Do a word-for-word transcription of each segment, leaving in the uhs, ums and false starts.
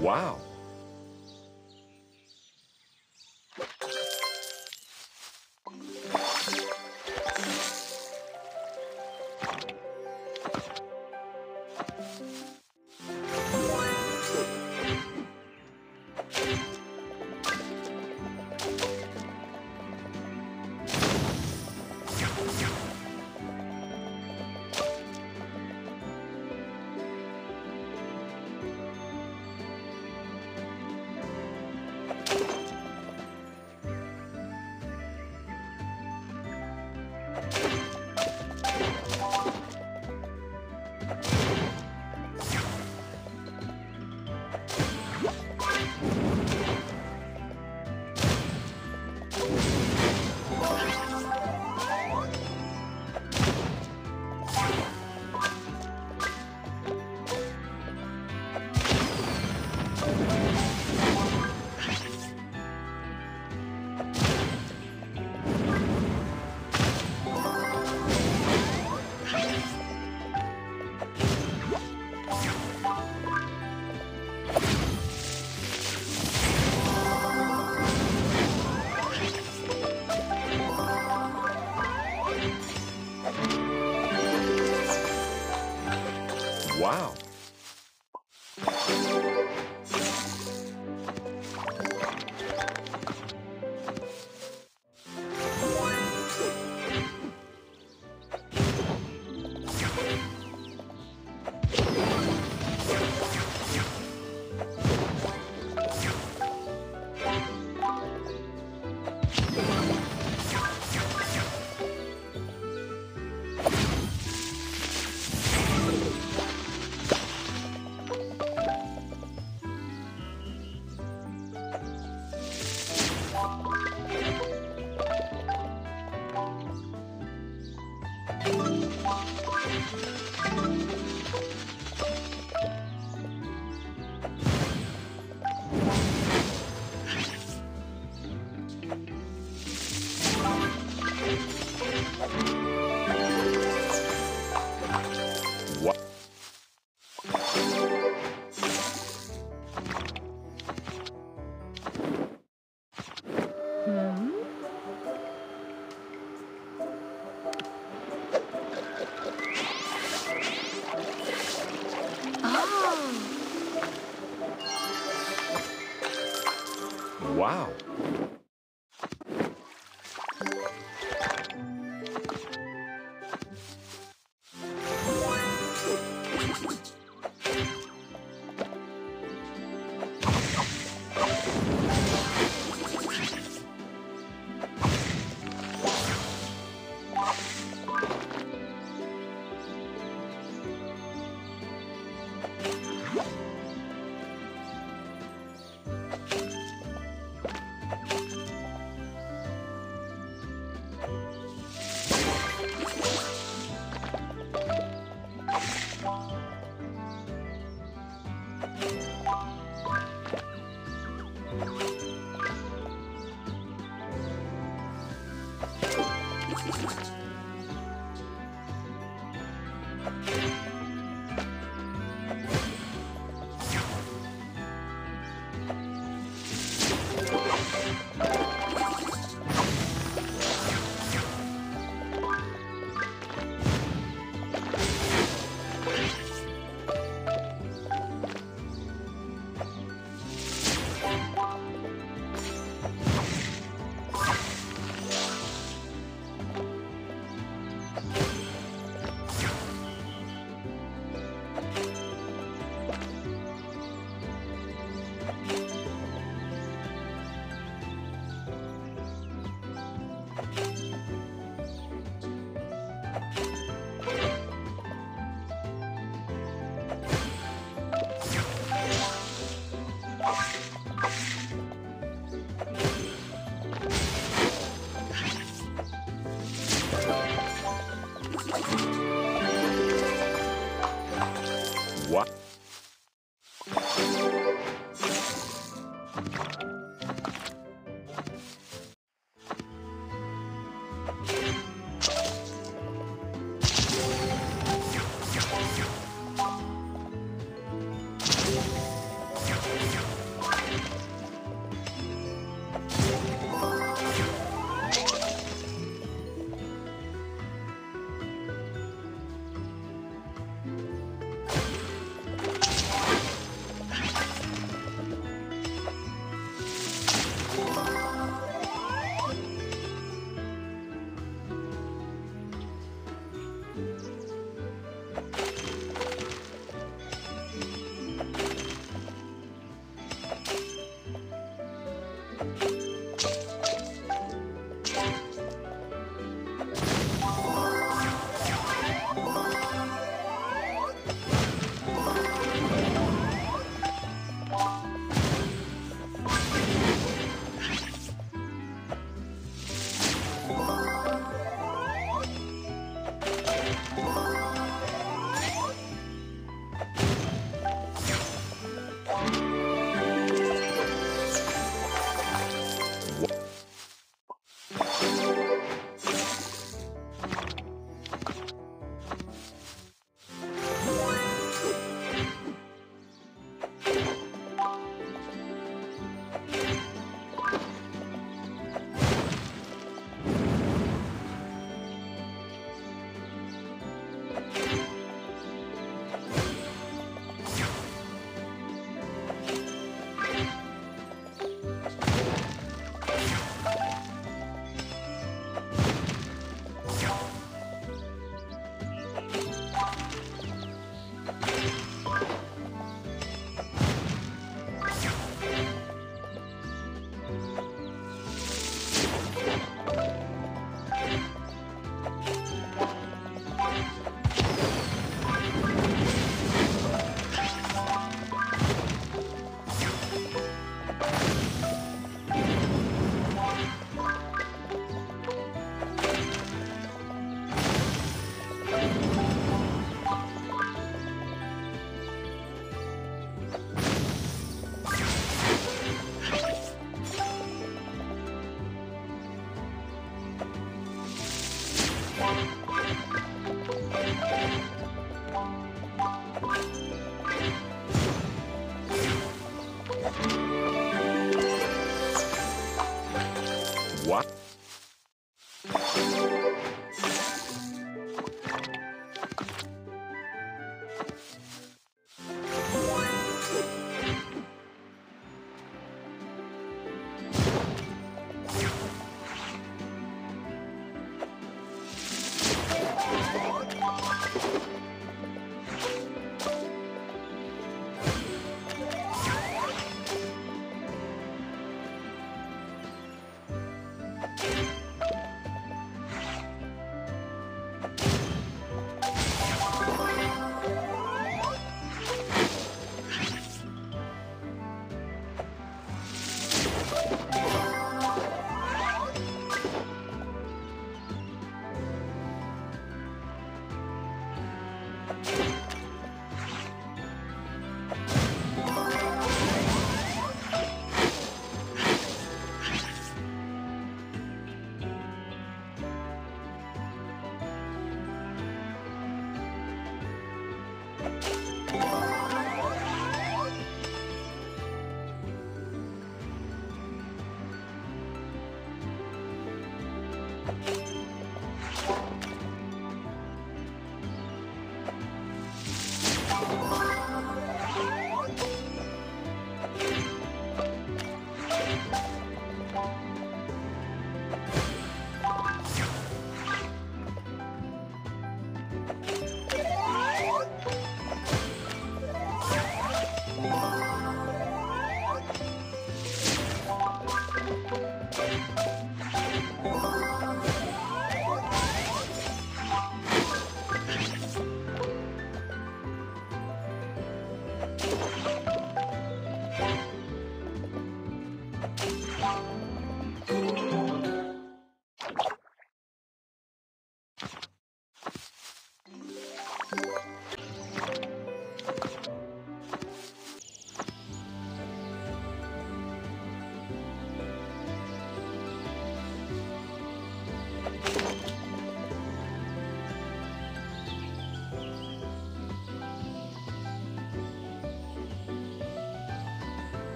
Wow. Wow. Wow.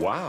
Wow. Wow.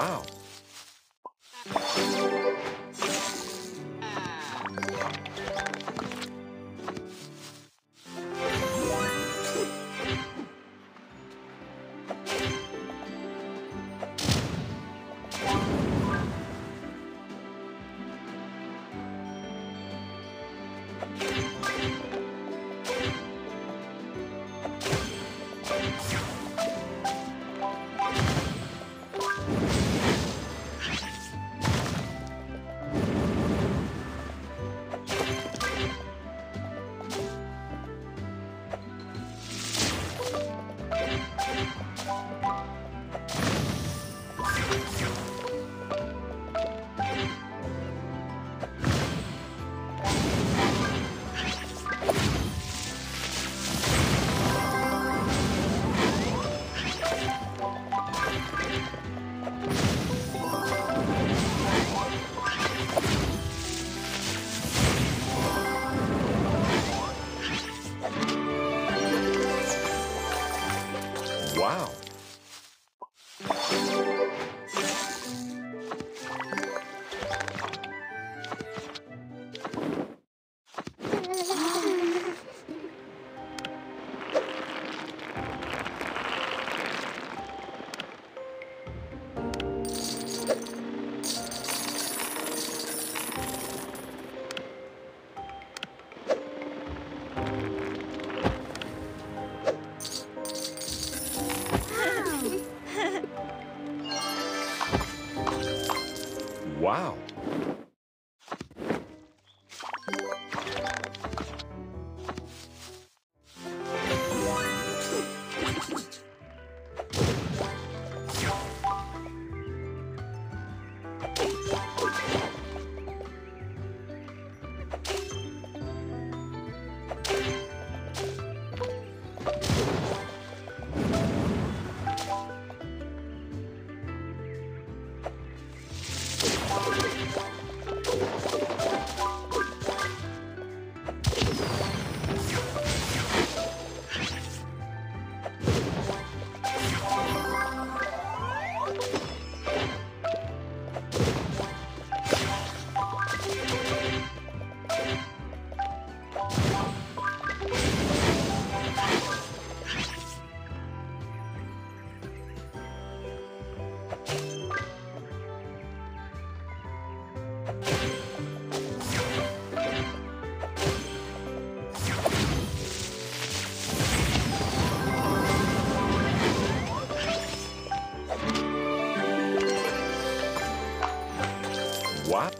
Wow. Wow. Wow. What?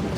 What?